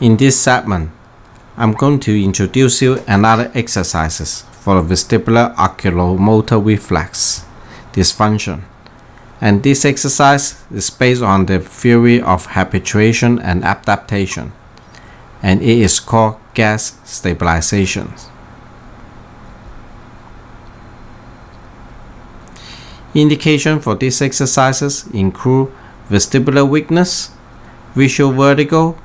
In this segment, I'm going to introduce you another exercises for vestibular oculomotor reflex dysfunction. And this exercise is based on the theory of habituation and adaptation, and it is called gas stabilization. Indication for these exercises include vestibular weakness, visual vertigo,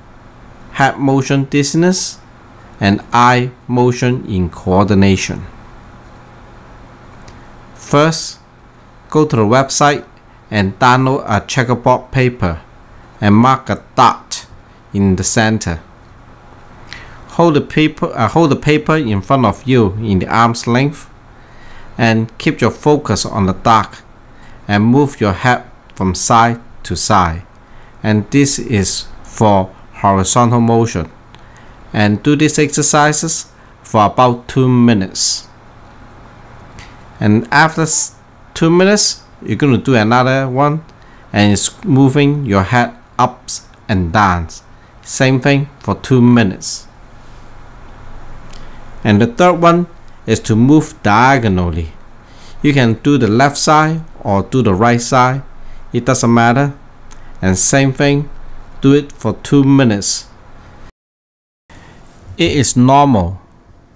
head motion dizziness, and eye motion incoordination. First, go to the website and download a checkerboard paper and mark a dot in the center. Hold the paper in front of you in the arm's length, and keep your focus on the dot and move your head from side to side. And this is for horizontal motion, and do these exercises for about 2 minutes. And after 2 minutes, you're going to do another one, and it's moving your head up and down. Same thing for 2 minutes. And the third one is to move diagonally. You can do the left side or do the right side, it doesn't matter. And same thing, do it for 2 minutes. It is normal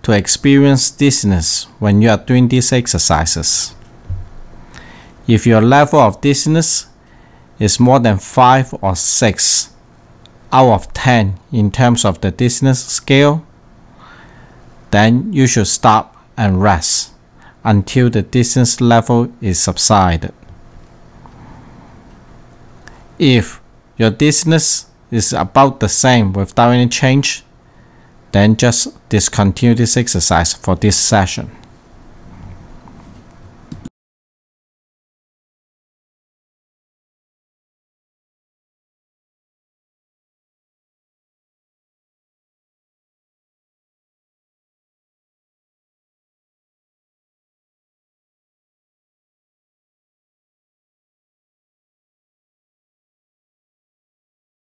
to experience dizziness when you are doing these exercises. If your level of dizziness is more than 5 or 6 out of 10 in terms of the dizziness scale, then you should stop and rest until the dizziness level is subsided. If your dizziness is about the same without any change, then just discontinue this exercise for this session.